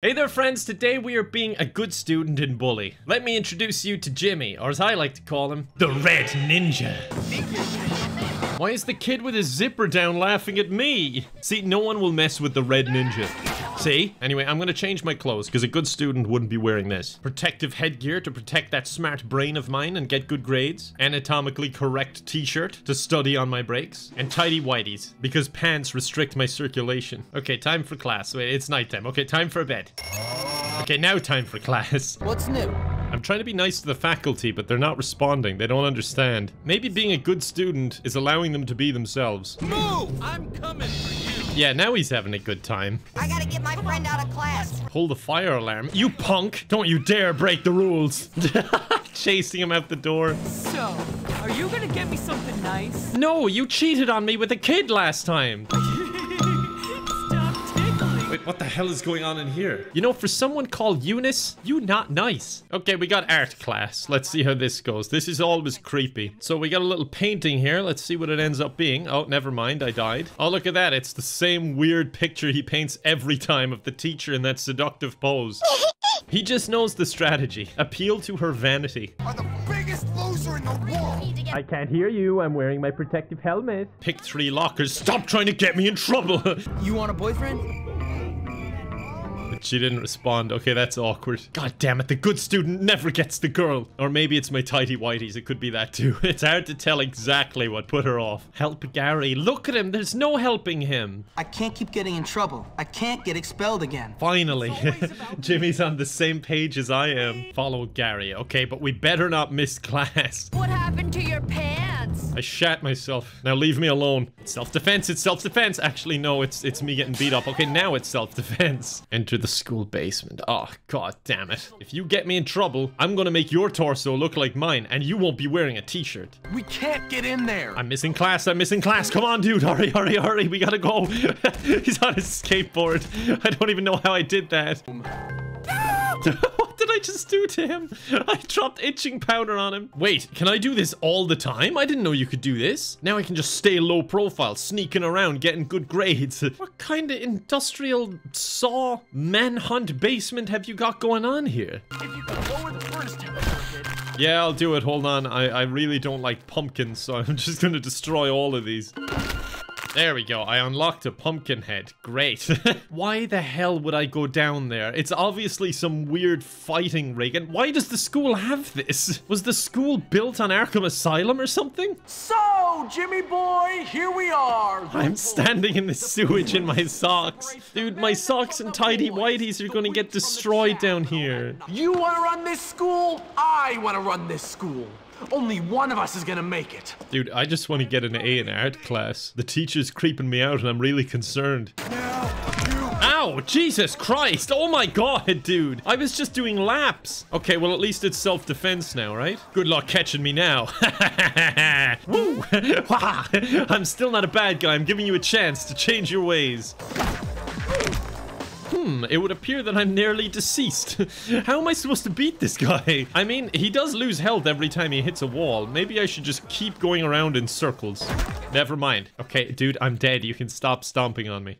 Hey there friends, today we are being a good student in Bully. Let me introduce you to Jimmy, or as I like to call him, the Red Ninja. Why is the kid with his zipper down laughing at me? See, no one will mess with the Red Ninja. See? Anyway, I'm gonna change my clothes, because a good student wouldn't be wearing this. Protective headgear to protect that smart brain of mine and get good grades. Anatomically correct t-shirt to study on my breaks. And tidy whities, because pants restrict my circulation. Okay, time for class. Wait, it's nighttime. Okay, time for bed. Okay, now time for class. What's new? I'm trying to be nice to the faculty, but they're not responding. They don't understand. Maybe being a good student is allowing them to be themselves. Move! I'm coming for you! Yeah, now he's having a good time. I gotta get my friend out of class. Pull the fire alarm. You punk! Don't you dare break the rules. Chasing him out the door. So, are you gonna get me something nice? No, you cheated on me with a kid last time. Stop tickling. Wait, what the hell is going on in here? You know, for someone called Eunice, you not nice. Okay, we got art class. Let's see how this goes. This is always creepy. So we got a little painting here. Let's see what it ends up being. Oh, never mind. I died. Oh, look at that. It's the same weird picture he paints every time of the teacher in that seductive pose. He just knows the strategy. Appeal to her vanity. Are the biggest loser in the world. I can't hear you. I'm wearing my protective helmet. Pick three lockers. Stop trying to get me in trouble. You want a boyfriend? She didn't respond. Okay, that's awkward. God damn it, the good student never gets the girl. Or maybe it's my tidy whities. It could be that too. It's hard to tell exactly what put her off. Help Gary. Look at him. There's no helping him. I can't keep getting in trouble. I can't get expelled again. Finally. Jimmy's on the same page as I am. Follow Gary. Okay, but we better not miss class. What happened to your pants? I shat myself. Now leave me alone. It's self-defense. It's self-defense. Actually, no, it's me getting beat up. Okay, now it's self-defense. Enter the school basement. Oh, god damn it. If you get me in trouble, I'm gonna make your torso look like mine, and you won't be wearing a t-shirt. We can't get in there. I'm missing class. I'm missing class. Come on, dude. Hurry, hurry, hurry. We gotta go. He's on his skateboard. I don't even know how I did that. What did I just do to him? I dropped itching powder on him. Wait, can I do this all the time? I didn't know you could do this. Now I can just stay low profile, sneaking around, getting good grades. What kind of industrial saw manhunt basement have you got going on here? If you could lower the furnace, you could. Yeah, I'll do it. Hold on. I really don't like pumpkins, so I'm just gonna destroy all of these. There we go. I unlocked a pumpkin head. Great. Why the hell would I go down there? It's obviously some weird fighting rig. And why does the school have this? Was the school built on Arkham Asylum or something? So, Jimmy boy, here we are. I'm standing in the sewage in my socks. Dude, my socks and tidy whities are going to get destroyed down here. You want to run this school? I want to run this school. Only one of us is gonna make it. Dude, I just want to get an A in art class. The teacher's creeping me out and I'm really concerned. Ow, Jesus Christ. Oh my god, dude. I was just doing laps. Okay, well, at least it's self-defense now, right? Good luck catching me now. Woo! I'm still not a bad guy. I'm giving you a chance to change your ways. It would appear that I'm nearly deceased. How am I supposed to beat this guy? I mean, he does lose health every time he hits a wall. Maybe I should just keep going around in circles. Never mind. Okay, dude, I'm dead. You can stop stomping on me.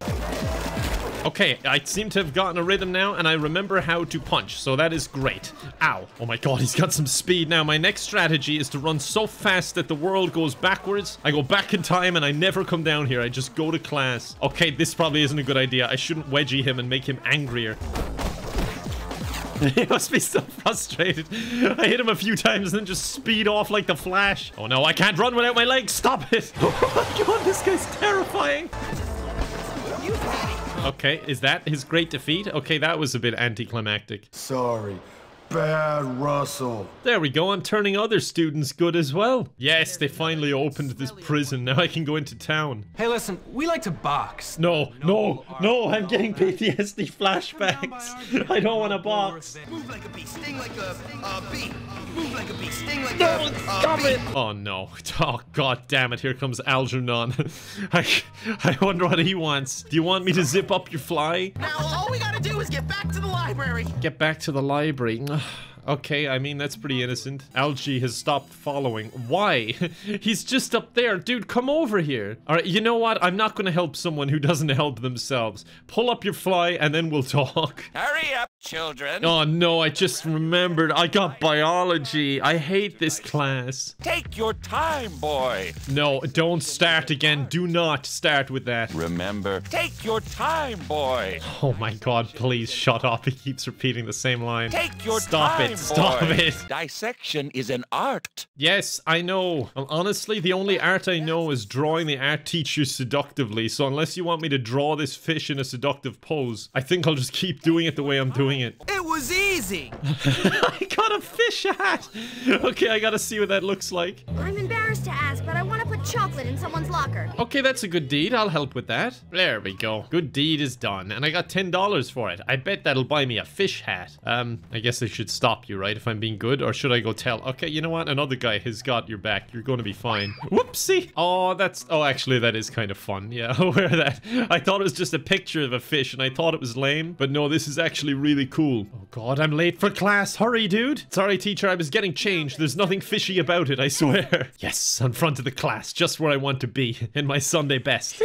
Okay, I seem to have gotten a rhythm now, and I remember how to punch, so that is great. Ow. Oh my god, he's got some speed now. My next strategy is to run so fast that the world goes backwards. I go back in time, and I never come down here. I just go to class. Okay, this probably isn't a good idea. I shouldn't wedgie him and make him angrier. He must be so frustrated. I hit him a few times and then just speed off like the Flash. Oh no, I can't run without my legs. Stop it. Oh my god, this guy's terrifying. Okay, is that his great defeat? Okay, that was a bit anticlimactic. Sorry. Bad Russell. There we go. I'm turning other students good as well. Yes, they finally opened this prison. Now I can go into town. Hey, listen, we like to box. No, I'm getting PTSD flashbacks. I don't want to box. Move like a bee, sting like a bee. Move like a bee, sting like a bee. Stop it. Oh, no. Oh, god damn it. Here comes Algernon. I wonder what he wants. Do you want me to zip up your fly? Now, all we gotta do is get back to the library. Get back to the library. Okay, I mean, that's pretty innocent. Algae has stopped following. Why? He's just up there. Dude, come over here. All right, you know what? I'm not gonna help someone who doesn't help themselves. Pull up your fly and then we'll talk. Hurry up, children. Oh, no, I just remembered. I got biology. I hate this class. Take your time, boy. No, don't start again. Do not start with that. Remember. Take your time, boy. Oh, my God, please shut up. He keeps repeating the same line. Take your time. Stop it. Dissection is an art. Yes, I know. Well, honestly, the only art I know is drawing the art teacher seductively. So unless you want me to draw this fish in a seductive pose, I think I'll just keep doing it the way I'm doing it. It was easy. I got a fish hat. Okay, I gotta see what that looks like. I'm embarrassed to ask, but I want to put chocolate in someone's locker. Okay, that's a good deed. I'll help with that. There we go. Good deed is done. And I got $10 for it. I bet that'll buy me a fish hat. I guess I should stop you, right, if I'm being good, or should I go tell? Okay, you know what? Another guy has got your back. You're going to be fine. Whoopsie. Oh, that's... Oh, actually, that is kind of fun. Yeah, wear that. I thought it was just a picture of a fish, and I thought it was lame, but no, this is actually really cool. Oh, God, I'm late for class. Hurry, dude. Sorry, teacher. I was getting changed. There's nothing fishy about it, I swear. Yes, in front of the class, just where I want to be, in my Sunday best.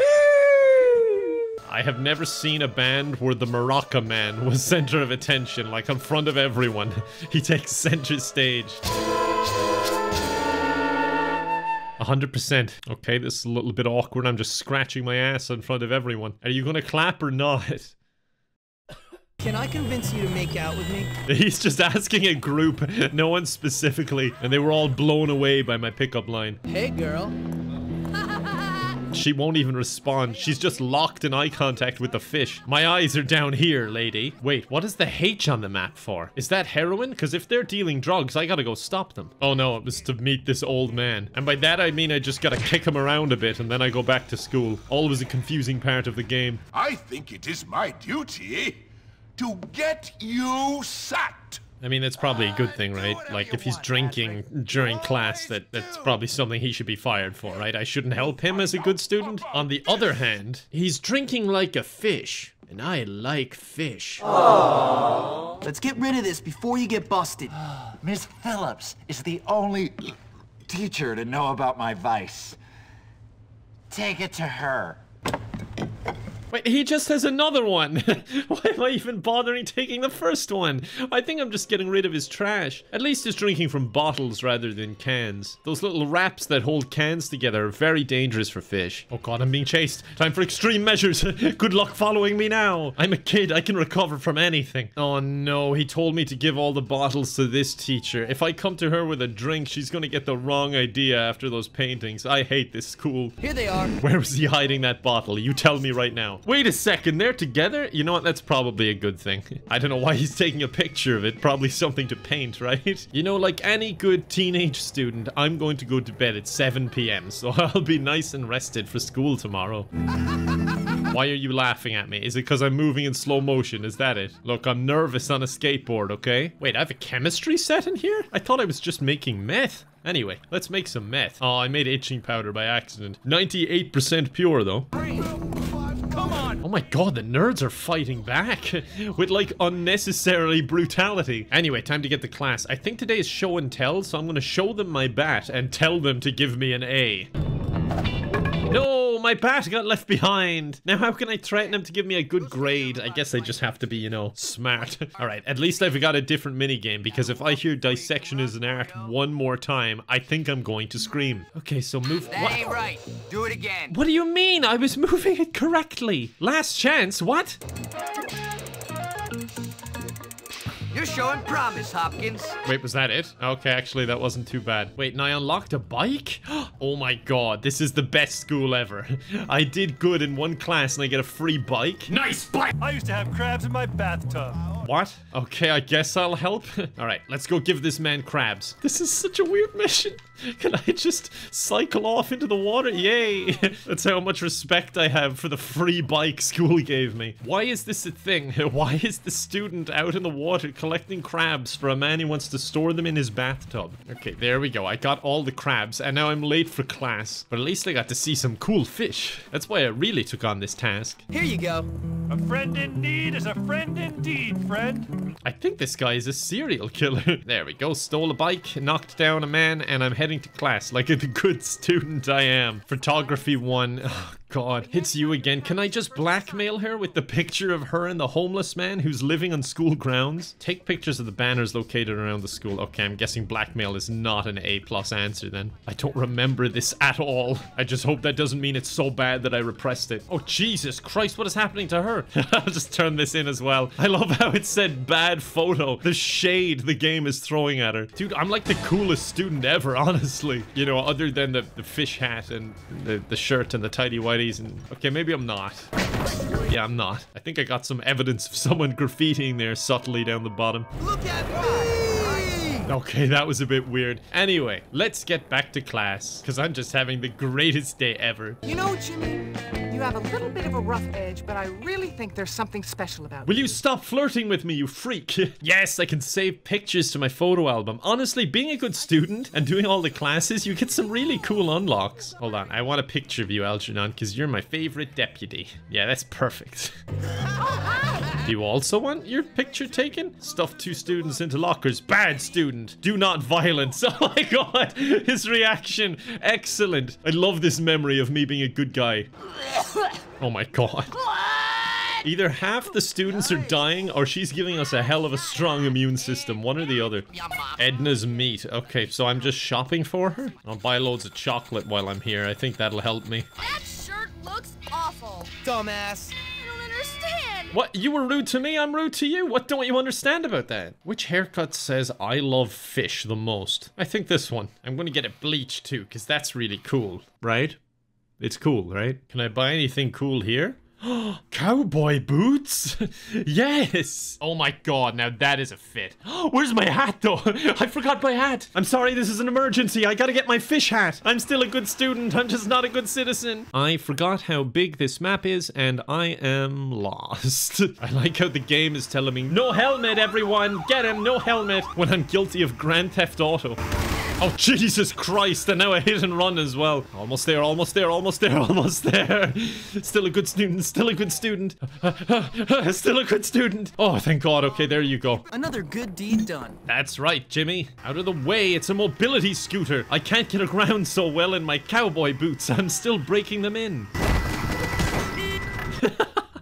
I have never seen a band where the Maraca Man was center of attention, like in front of everyone. He takes center stage. 100%. Okay, this is a little bit awkward. I'm just scratching my ass in front of everyone. Are you gonna clap or not? Can I convince you to make out with me? He's just asking a group, no one specifically, and they were all blown away by my pickup line. Hey, girl. She won't even respond. She's just locked in eye contact with the fish. My eyes are down here, lady. Wait, what is the H on the map for? Is that heroin? Because if they're dealing drugs, I gotta go stop them. Oh no, it was to meet this old man. And by that I mean I just gotta kick him around a bit and then I go back to school. Always a confusing part of the game. I think it is my duty to get you sacked. I mean, that's probably a good thing, right? Like, if he's drinking during class, that's probably something he should be fired for, right? I shouldn't help him as a good student. On the other hand, he's drinking like a fish, and I like fish. Aww. Let's get rid of this before you get busted. Miss Phillips is the only teacher to know about my vice. Take it to her. Wait, he just has another one. Why am I even bothering taking the first one? I think I'm just getting rid of his trash. At least he's drinking from bottles rather than cans. Those little wraps that hold cans together are very dangerous for fish. Oh God, I'm being chased. Time for extreme measures. Good luck following me now. I'm a kid. I can recover from anything. Oh no, he told me to give all the bottles to this teacher. If I come to her with a drink, she's gonna get the wrong idea after those paintings. I hate this school. Here they are. Where was he hiding that bottle? You tell me right now. Wait a second, they're together? You know what, that's probably a good thing. I don't know why he's taking a picture of it. Probably something to paint, right? You know, like any good teenage student, I'm going to go to bed at 7 PM, so I'll be nice and rested for school tomorrow. Why are you laughing at me? Is it because I'm moving in slow motion? Is that it? Look, I'm nervous on a skateboard, okay? Wait, I have a chemistry set in here? I thought I was just making meth. Anyway, let's make some meth. Oh, I made itching powder by accident. 98% pure, though. Oh my God, the nerds are fighting back with like unnecessary brutality. Anyway, time to get to class. I think today is show and tell, so I'm gonna show them my bat and tell them to give me an A. No, my bat got left behind. Now how can I threaten him to give me a good grade? I guess I just have to be, you know, smart. All right, at least I've got a different mini game because if I hear dissection is an art one more time, I think I'm going to scream. Okay, so move. That ain't right. Do it again. What do you mean? I was moving it correctly. Last chance. What? You're showing promise, Hopkins. Wait, was that it? Okay, actually, that wasn't too bad. Wait, and I unlocked a bike? Oh my God, this is the best school ever. I did good in one class and I get a free bike. Nice bike! I used to have crabs in my bathtub. What? Okay, I guess I'll help. All right, let's go give this man crabs. This is such a weird mission. Can I just cycle off into the water? Yay. That's how much respect I have for the free bike school gave me. Why is this a thing? Why is the student out in the water collecting crabs for a man who wants to store them in his bathtub? Okay, there we go. I got all the crabs and now I'm late for class, but at least I got to see some cool fish. That's why I really took on this task. Here you go. A friend in need is a friend indeed, friend. friend. I think this guy is a serial killer. There we go. Stole a bike, knocked down a man, and I'm heading to class like a good student I am. Photography 1. Oh, God. It's you again. Can I just blackmail her with the picture of her and the homeless man who's living on school grounds? Take pictures of the banners located around the school. Okay, I'm guessing blackmail is not an A+ answer then. I don't remember this at all. I just hope that doesn't mean it's so bad that I repressed it. Oh, Jesus Christ, what is happening to her? I'll just turn this in as well. I love how it said bad photo. The shade the game is throwing at her. Dude, I'm like the coolest student ever, honestly. You know, other than the fish hat and the shirt and the tidy whities and... Okay, maybe I'm not. Yeah, I'm not. I think I got some evidence of someone graffitiing there subtly down the bottom. Look at me! Okay, that was a bit weird. Anyway, let's get back to class, because I'm just having the greatest day ever. You know, Jimmy, you have a little bit of a rough edge, but I really think there's something special about it. Will you stop flirting with me, you freak? Yes, I can save pictures to my photo album. Honestly, being a good student and doing all the classes, you get some really cool unlocks. Hold on, I want a picture of you, Algernon, because you're my favorite deputy. Yeah, that's perfect. Do you also want your picture taken? Stuff 2 students into lockers. Bad student. Do not violence. Oh my God. His reaction. Excellent. I love this memory of me being a good guy. Oh my God. Either half the students are dying or she's giving us a hell of a strong immune system. One or the other. Edna's meat. Okay, so I'm just shopping for her? I'll buy loads of chocolate while I'm here. I think that'll help me. That shirt looks awful. Dumbass. What? You were rude to me, I'm rude to you. What don't you understand about that? Which haircut says I love fish the most? I think this one. I'm gonna get it bleached too, because that's really cool, right? It's cool, right? Can I buy anything cool here? Cowboy boots? Yes! Oh my God, now that is a fit. Where's my hat though? I forgot my hat. I'm sorry, this is an emergency. I gotta get my fish hat. I'm still a good student. I'm just not a good citizen. I forgot how big this map is and I am lost. I like how the game is telling me, no helmet everyone, get him, no helmet. When I'm guilty of Grand Theft Auto. Oh, Jesus Christ, and now a hit and run as well. Almost there, almost there, almost there, almost there. Still a good student, still a good student. Still a good student. Oh, thank God. Okay, there you go. Another good deed done. That's right, Jimmy. Out of the way, it's a mobility scooter. I can't get around so well in my cowboy boots. I'm still breaking them in.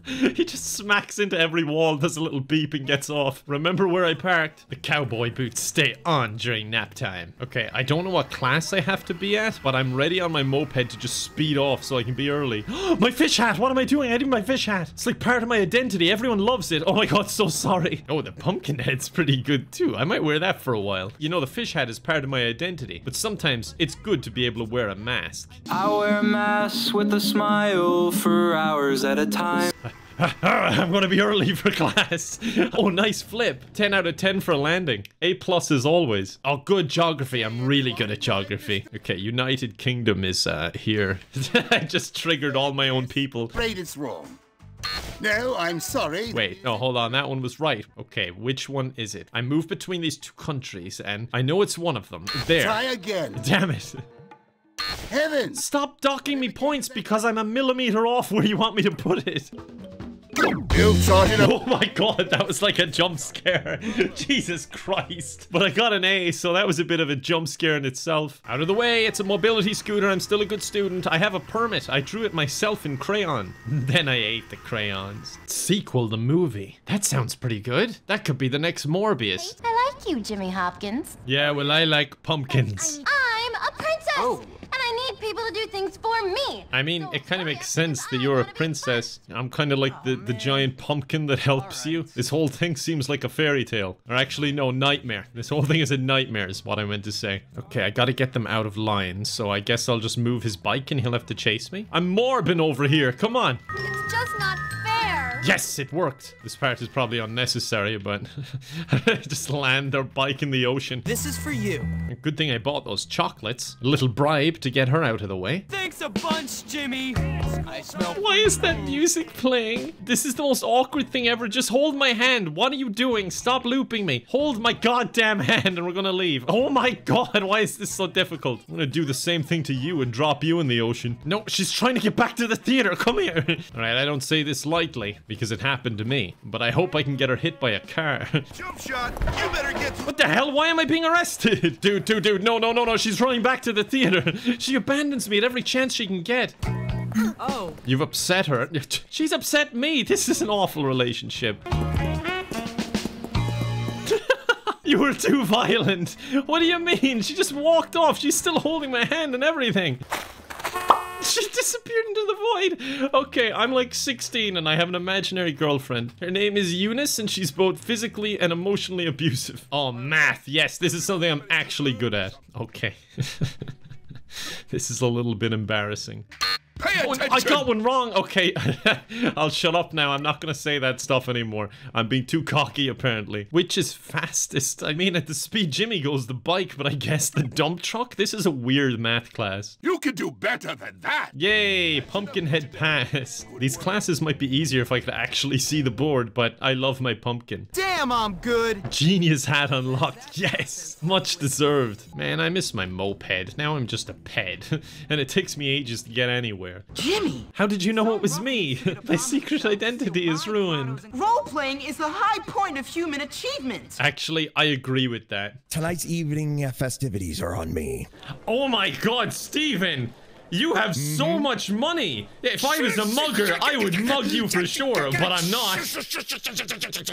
He just smacks into every wall, does a little beep, and gets off. Remember where I parked? The cowboy boots stay on during nap time. Okay, I don't know what class I have to be at, but I'm ready on my moped to just speed off so I can be early. My fish hat! What am I doing? I need my fish hat! It's like part of my identity. Everyone loves it. Oh my God, so sorry. Oh, the pumpkin head's pretty good too. I might wear that for a while. You know, the fish hat is part of my identity, but sometimes it's good to be able to wear a mask. I wear masks with a smile for hours at a time. I'm gonna be early for class. Oh, nice flip. 10 out of 10 for landing. A+ as always. Oh, good geography. I'm really good at geography. Okay, United Kingdom is here. I just triggered all my own people. Right, it's wrong. No, I'm sorry. Wait, no, hold on. That one was right. Okay, which one is it? I move between these 2 countries and I know it's one of them. There. Try again. Damn it. Heaven. Stop docking me points because I'm a millimeter off where you want me to put it. Oh my God, that was like a jump scare. Jesus Christ. But I got an A, so that was a bit of a jump scare in itself. Out of the way, it's a mobility scooter. I'm still a good student. I have a permit. I drew it myself in crayon. Then I ate the crayons. Sequel, the movie. That sounds pretty good. That could be the next Morbius. I like you, Jimmy Hopkins. Yeah, well, I like pumpkins. I'm a princess. Oh. People to do things for me. I mean, it kind of makes sense that you're a princess. I'm kind of like the giant pumpkin that helps you. This whole thing seems like a fairy tale. Or actually, no, nightmare. This whole thing is a nightmare is what I meant to say. Okay, I gotta get them out of line, so I guess I'll just move his bike and he'll have to chase me. I'm Morbin over here, come on. It's just not fair. Yes, it worked. This part is probably unnecessary, but just land their bike in the ocean. This is for you. Good thing I bought those chocolates. A little bribe to get her out of the way. Thanks a bunch, Jimmy. I smell. Why is that music playing? This is the most awkward thing ever. Just hold my hand. What are you doing? Stop looping me. Hold my goddamn hand and we're gonna leave. Oh my God, why is this so difficult? I'm gonna do the same thing to you and drop you in the ocean. No, she's trying to get back to the theater. Come here. All right, I don't say this lightly. because it happened to me. But I hope I can get her hit by a car. Jump shot. You better get. What the hell? Why am I being arrested? Dude, no. She's running back to the theater. She abandons me at every chance she can get. Oh. You've upset her. She's upset me. This is an awful relationship. You were too violent. What do you mean? She just walked off. She's still holding my hand and everything. She disappeared into the void. Okay, I'm like 16 and I have an imaginary girlfriend. Her name is Eunice and she's both physically and emotionally abusive. Oh, math. Yes, this is something I'm actually good at. Okay. This is a little bit embarrassing. Oh, I got one wrong. Okay, I'll shut up now. I'm not gonna say that stuff anymore. I'm being too cocky, apparently. Which is fastest? I mean, at the speed Jimmy goes, the bike, but I guess the dump truck? This is a weird math class. You can do better than that! Yay, Pumpkinhead passed. These classes might be easier if I could actually see the board, but I love my pumpkin. Damn, I'm good! Genius hat unlocked. Yes! Much deserved. Man, I miss my moped. Now I'm just a ped. And it takes me ages to get anywhere. Jimmy! How did you know it was me? My secret identity is ruined. Role-playing is the high point of human achievement. Actually, I agree with that. Tonight's evening festivities are on me. Oh my god, Steven! You have so much money! If I was a mugger, I would mug you for sure, but I'm not.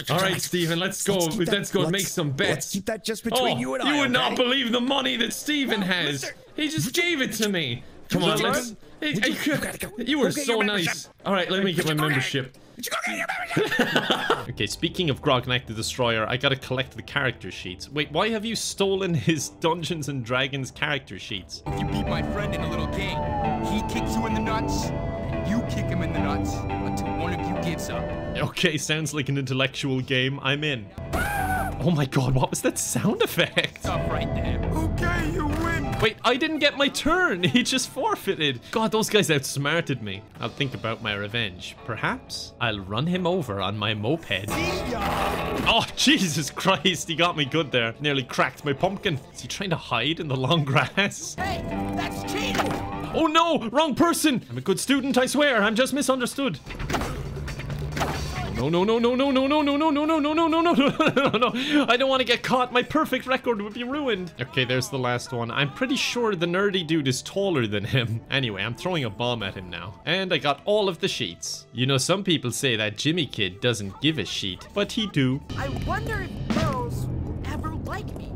Alright, Steven, let's go make some bets. Let's keep that just between you and I, you would not believe the money that Steven has. He just gave it to me. Come on, let's... You were so nice. Alright, let me get my membership. Okay, speaking of Grognak the Destroyer, I gotta collect the character sheets. Wait, why have you stolen his Dungeons & Dragons character sheets? You beat my friend in a little game. He kicks you in the nuts, and you kick him in the nuts until one of you gives up. Okay, sounds like an intellectual game. I'm in. Oh my god, what was that sound effect? Stop right there. Okay, you win. Wait, I didn't get my turn. He just forfeited. God, those guys outsmarted me. I'll think about my revenge. Perhaps I'll run him over on my moped. Oh, Jesus Christ. He got me good there. Nearly cracked my pumpkin. Is he trying to hide in the long grass? Hey, that's cheating. Oh no, wrong person. I'm a good student, I swear. I'm just misunderstood. No, I don't want to get caught. My perfect record would be ruined. Okay, there's the last one. I'm pretty sure the nerdy dude is taller than him. Anyway, I'm throwing a bomb at him now. And I got all of the sheets. You know, some people say that Jimmy Kid doesn't give a sheet, but he do. I wonder if girls will ever like me.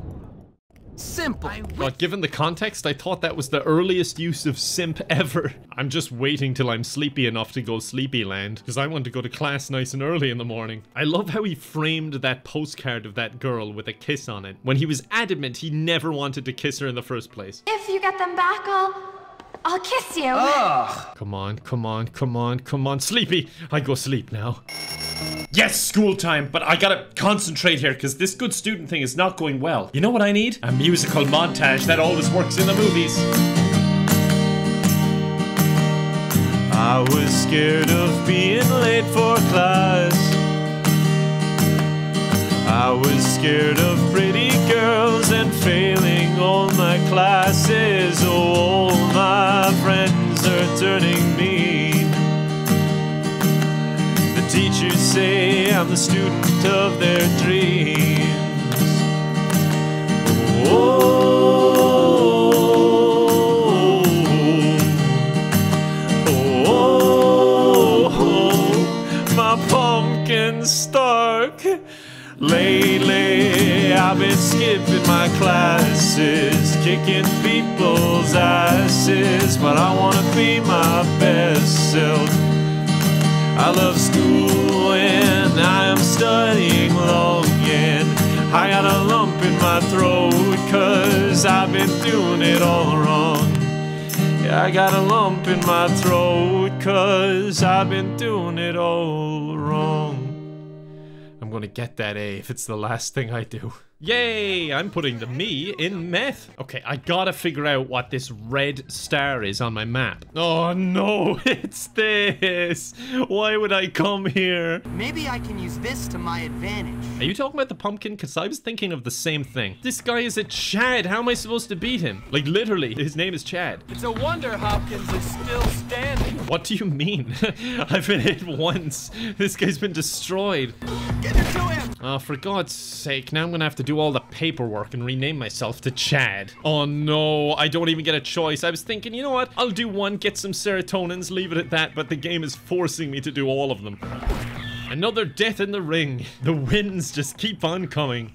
Simple. But given the context, I thought that was the earliest use of simp ever. I'm just waiting till I'm sleepy enough to go Sleepyland, because I want to go to class nice and early in the morning. I love how he framed that postcard of that girl with a kiss on it, when he was adamant he never wanted to kiss her in the first place. If you get them back, I'll kiss you. Ugh. Come on. Sleepy. I go sleep now. Yes, school time, but I gotta concentrate here because this good student thing is not going well. You know what I need? A musical montage that always works in the movies. I was scared of being late for class. I was scared of pretty girls and failing all my classes. Oh, all my friends are turning mean. The teachers say I'm the student of their dreams. Oh, my pumpkin stark. Lately, I've been skipping my classes, kicking people's asses, but I want to be my best self. I love school and I am studying longing. I got a lump in my throat cause I've been doing it all wrong. Yeah, I got a lump in my throat cause I've been doing it all wrong. I'm gonna get that A if it's the last thing I do. Yay, I'm putting the me in meth. Okay, I gotta figure out what this red star is on my map. Oh no, it's this. Why would I come here? Maybe I can use this to my advantage. Are you talking about the pumpkin? Because I was thinking of the same thing. This guy is a Chad. How am I supposed to beat him? Like literally, his name is Chad. It's a wonder Hopkins is still standing. What do you mean? I've been hit once. This guy's been destroyed. Get it to him! Oh, for God's sake, now I'm gonna have to do all the paperwork and rename myself to Chad. Oh no, I don't even get a choice. I was thinking, you know what? I'll do one, get some serotonins, leave it at that, but the game is forcing me to do all of them. Another death in the ring. The wins just keep on coming.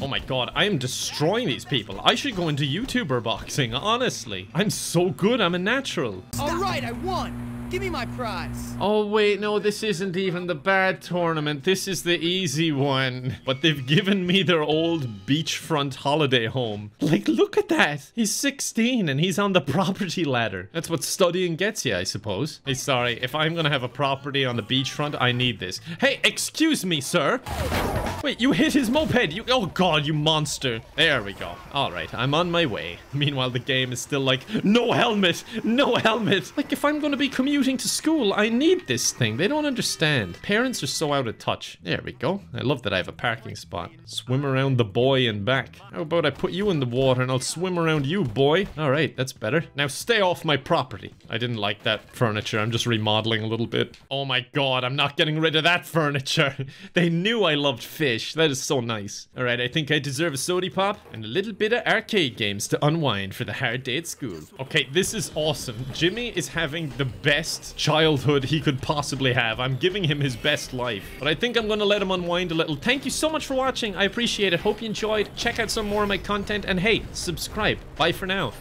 Oh my God, I am destroying these people. I should go into YouTuber boxing, honestly. I'm so good, I'm a natural. All right, I won. Give me my prize. Oh, wait, no, this isn't even the bad tournament. This is the easy one. But they've given me their old beachfront holiday home. Like, look at that. He's 16 and he's on the property ladder. That's what studying gets you, I suppose. Hey, sorry. If I'm gonna have a property on the beachfront, I need this. Hey, excuse me, sir. Wait, you hit his moped. You, oh God, you monster. There we go. All right, I'm on my way. Meanwhile, the game is still like, no helmet, no helmet. Like, if I'm gonna be commuting to school, I need this thing. They don't understand. Parents are so out of touch. There we go. I love that I have a parking spot. Swim around the boy and back. How about I put you in the water and I'll swim around you, boy? All right, that's better. Now stay off my property. I didn't like that furniture. I'm just remodeling a little bit. Oh my God, I'm not getting rid of that furniture. They knew I loved fish. That is so nice. All right, I think I deserve a soda pop and a little bit of arcade games to unwind for the hard day at school. Okay, this is awesome. Jimmy is having the best childhood he could possibly have. I'm giving him his best life, but I think I'm gonna let him unwind a little. Thank you so much for watching. I appreciate it. Hope you enjoyed. Check out some more of my content and hey, subscribe. Bye for now.